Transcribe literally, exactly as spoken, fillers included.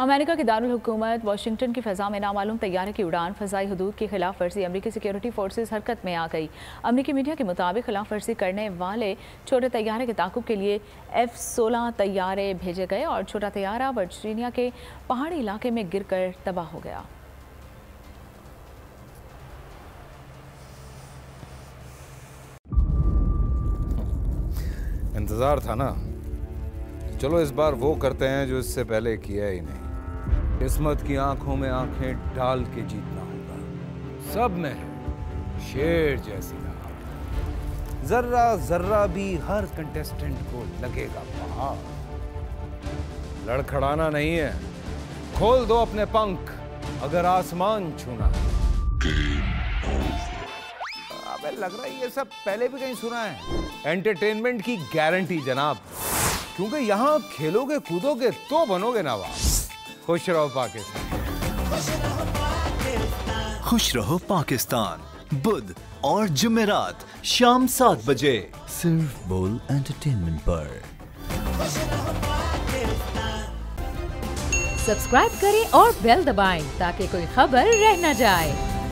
America के दारुल हुकूमत Washington की फ़िज़ा में नामालूम तैयारे की उड़ान फ़ज़ाई हदूद की खिलाफ वर्जी अमरीकी सिक्योरिटी फोर्सेस हरकत में आ गई। अमरीकी मीडिया के मुताबिक खिलाफ वर्जी करने वाले छोटे तैयारे के ताक़ुब के लिए एफ सोलह तैयारे भेजे गए और छोटा तैयारा वर्जीनिया के पहाड़ी इलाके में गिर कर तबाह हो गया। इंतज़ार था ना, चलो इस बार वो करते हैं जो इससे पहले किया ही नहीं। किस्मत की आंखों में आंखें डाल के जीतना होगा। सब में है शेर जैसी राह, जर्रा जर्रा भी हर कंटेस्टेंट को लगेगा वहां। लड़खड़ाना नहीं है, खोल दो अपने पंख अगर आसमान छूना। अबे लग रहा है ये सब पहले भी कहीं सुना है। एंटरटेनमेंट की गारंटी जनाब, क्योंकि यहाँ खेलोगे कूदोगे तो बनोगे नवाब। खुश रहो पाकिस्तान, खुश रहो पाकिस्तान। बुध और जुमेरात शाम सात बजे सिर्फ बोल एंटरटेनमेंट पर। सब्सक्राइब करें और बेल दबाएं ताकि कोई खबर रह न जाए।